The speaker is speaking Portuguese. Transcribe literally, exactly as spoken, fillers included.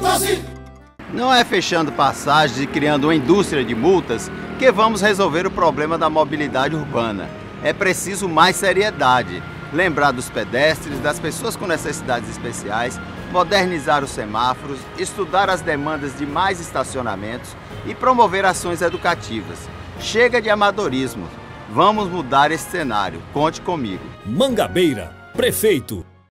doze. Não é fechando passagens e criando uma indústria de multas que vamos resolver o problema da mobilidade urbana. É preciso mais seriedade, lembrar dos pedestres, das pessoas com necessidades especiais, modernizar os semáforos, estudar as demandas de mais estacionamentos e promover ações educativas. Chega de amadorismo. Vamos mudar esse cenário. Conte comigo. Mangabeira, prefeito.